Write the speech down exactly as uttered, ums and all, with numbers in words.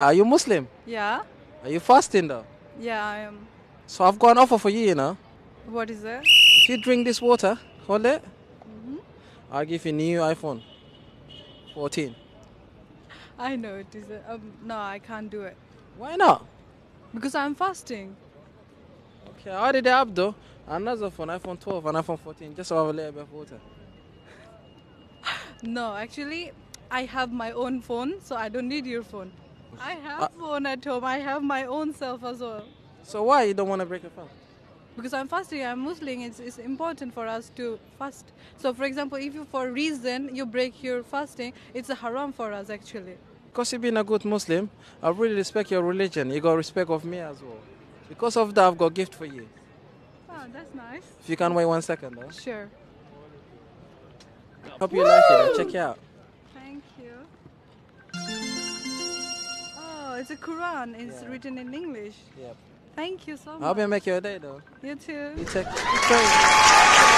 Are you Muslim? Yeah. Are you fasting though? Yeah, I am. So I've got an offer for you, you know. What is that? If you drink this water, hold it. Mm-hmm. I'll give you a new iPhone fourteen. I know it is. A, um, no, I can't do it. Why not? Because I'm fasting. Okay, I already have though. Another phone, iPhone twelve and iPhone fourteen. Just have a little bit of water. No, actually, I have my own phone, so I don't need your phone. I have uh, phone at home. I have my own self as well. So why you don't want to break your fast? Because I'm fasting. I'm Muslim. It's, it's important for us to fast. So for example, if you for reason you break your fasting, it's a haram for us actually. Because you've been a good Muslim, I really respect your religion. You got respect of me as well. Because of that, I've got a gift for you. Oh, that's nice. If you can wait one second, though. Sure. Hope you Woo! Like it. Check it out. Thank you. It's a Quran. It's yeah. Written in English. Yep. Thank you so much. I hope you make your day though. You too. You take